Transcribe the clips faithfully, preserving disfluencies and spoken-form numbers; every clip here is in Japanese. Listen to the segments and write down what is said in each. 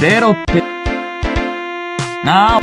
Little bit. Now.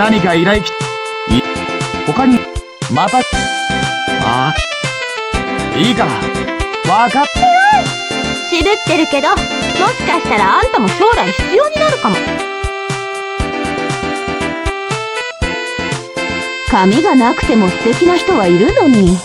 何か依頼き、い、他に、また、ああ、いいから、わかってる。渋ってるけど、もしかしたらあんたも将来必要になるかも。髪がなくても素敵な人はいるのに。